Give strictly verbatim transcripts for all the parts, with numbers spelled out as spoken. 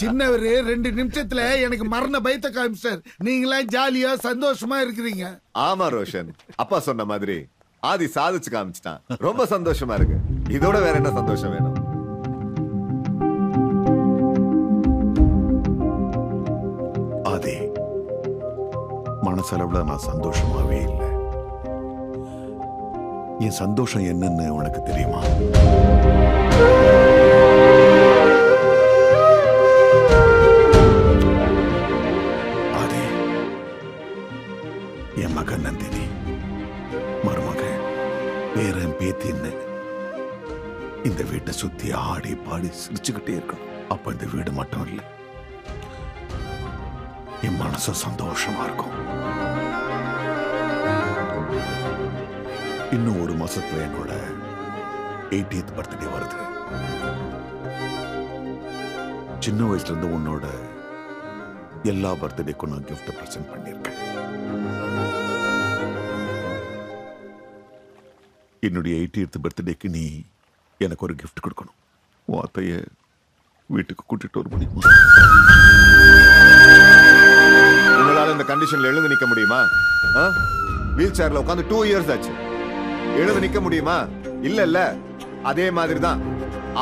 சின்னவரு ரெண்டு நிமிஷத்துல எனக்கு மரண பயத்தை காமிச்சார். நீங்களா ஜாலியா சந்தோஷமா இருக்கிறீங்க. ஆமா ரோஷன், அப்பா சொன்ன மாதிரி ஆதி சாதிச்சு காமிச்சிட்டான். ரொம்ப சந்தோஷமா இருக்கு. இதோட வேற என்ன சந்தோஷம் வேணும்? ஆதி, மனசளவுல நான் சந்தோஷமாவே இல்லை. என் சந்தோஷம் என்னன்னு உனக்கு தெரியுமா? ஆதி, என் மகன் நந்தினி, மருமகன், பேரன், பேத்தின்னு இந்த வீட்டை சுத்தி ஆடி பாடி சிரிச்சுக்கிட்டே இருக்கணும். அப்ப இந்த வீடு மட்டும் இல்லை, என் மனசு சந்தோஷமா இருக்கும். இன்னும் ஒரு மாசத்துல என்னோட எய்ட்டியத் பர்த்டே வருது. சின்ன வயசுல இருந்து உன்னோட எல்லா பர்த்டேக்கும் நான் கிஃப்ட் பிரசன்ட் பண்ணியிருக்கேன். என்னுடைய எய்ட்டியத் பர்த்டேக்கு நீ எனக்கு ஒரு கிஃப்ட் கொடுக்கணும். உன் அத்தைய வீட்டுக்கு கூட்டிட்டு வர முடியுமா? உங்களால இந்த கண்டிஷன்ல எழுந்து நிக்க முடியுமா? வீல் சேர்ல உட்காந்து டூ இயர்ஸ் ஆச்சு. எழுந்து நிக்க முடியுமா? இல்ல இல்ல, அதே மாதிரிதான்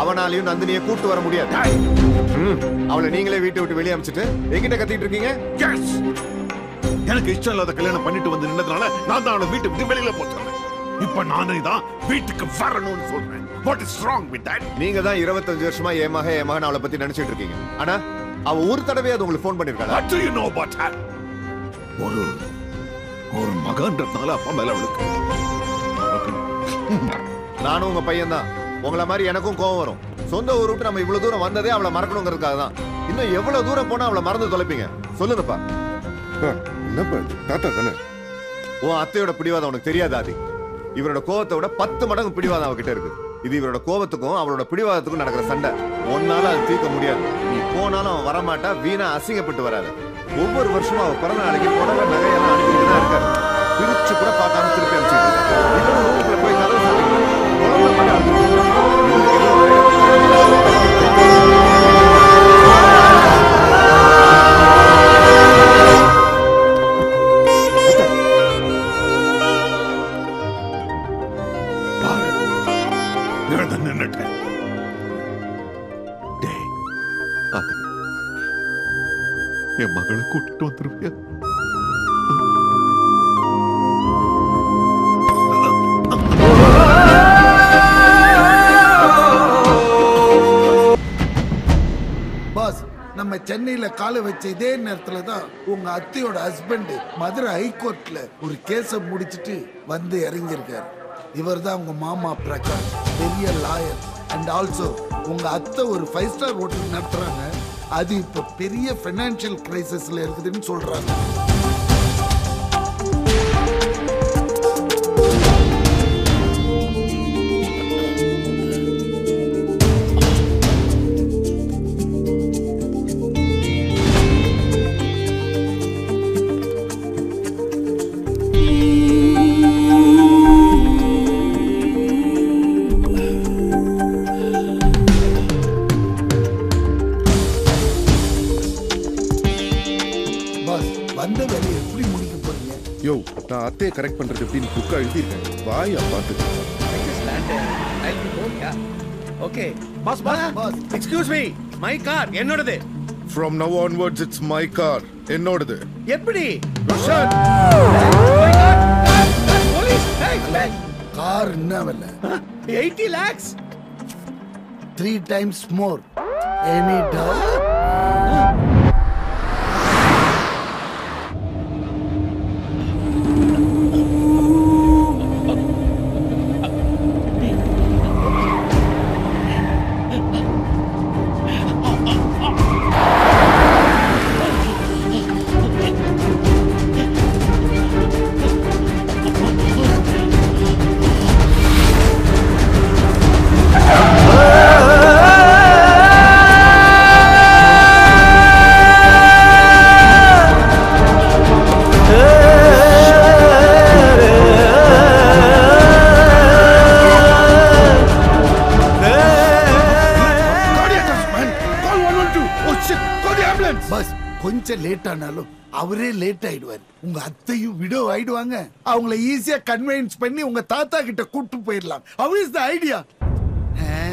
அவனாலையும் நந்தினியை கூட்டு வர முடியாது. அவளை நீங்களே வீட்டை விட்டு வெளியே அனுப்பிச்சிட்டு எங்கிட்ட கத்திட்டு இருக்கீங்க? எனக்கு இஷ்டம் இல்லாத கல்யாணம் பண்ணிட்டு வந்து நின்றதுனால நான் தான் அவளை வீட்டை விட்டு வெளியில போறேன். இப்ப நானே தான் வீட்டுக்கு வரணும்னு சொல்றேன். What is wrong with that? நீங்க தான் இருபத்தஞ்சு வருஷமா ஏமாக ஏமாக அவளை பத்தி நினைச்சிட்டு இருக்கீங்க. ஆனா அவ ஒரு தடவை அது உங்களுக்கு போன் பண்ணிருக்காளா? What do you know about her? ஒரு ஒரு மகன்றதுனால அப்பா மேல அவளுக்கு நானும் உங்க பையன் தான். உங்களை மாதிரி எனக்கும் கோவம் வரும். சொந்த ஊரு விட்டு நம்ம இவ்வளவு தூரம் வந்ததே அவளை மறக்கணுங்கிறதுக்காக தான். இன்னும் எவ்வளவு தூரம் போனா அவளை மறந்து தொலைப்பீங்க? சொல்லுங்கப்பா. என்னப்பா தாத்தா தானே? உன் அத்தையோட பிடிவாதம் உனக்கு தெரியாது ஆதி. இவரோட கோவத்தை விட பத்து மடங்கு பிடிவாதம் அவகிட்ட இருக்கு. இது இவரோட கோவத்துக்கும் அவளோட பிடிவாதத்துக்கும் நடக்கிற சண்டை. ஒன்னால அது தீர்க்க முடியாது. நீ போனாலும் அவன் வரமாட்டா. வீணா அசிங்கப்பட்டு வராது. ஒவ்வொரு வருஷமும் அவ பிறந்த நாளைக்கு போனவன் நகையெல்லாம் அனுப்பிட்டு தான் இருக்காரு. பிரிச்சு கூட பார்க்காம திருப்பி அனுப்பிச்சு என் மகளை கூட்டிட்டு வந்துருவியா? நம்ம சென்னையில கால வச்ச இதே நேரத்துல தான் உங்க அத்தையோட ஹஸ்பண்ட் மதுரை ஹைகோர்ட்ல ஒரு கேஸ முடிச்சிட்டு வந்து இறங்கியிருக்காரு. இவர் தான் உங்க மாமா பிரகாஷ், பெரிய லாயர். அண்ட் ஆல்சோ உங்க அத்தை ஒரு ஃபைவ் ஸ்டார் ஹோட்டல் நடத்துறாங்க. அது இப்ப பெரிய பைனான்சியல் கிரைசிஸ்ல இருக்குதுன்னு சொல்றாங்க. அத்தையை கரெக்ட் பண்றது அப்படின்னு புக்கா எழுதிருக்கேன். வாய் அப்பாட்டு என்னோடது. From now onwards it's my car. என்னோடது எப்படி? கார் என்ன? eighty lakhs. Three times more. Any doubt? Bus, கொஞ்சம் லேட் ஆனாலும் அவரே லேட் ஆயிடுவார். உங்க அத்தையும் விடோ ஆயிடுவாங்க. அவங்களை ஈஸியா கன்வின்ஸ் பண்ணி உங்க தாத்தா கிட்ட கூட்டி போயிடலாம். How is the idea?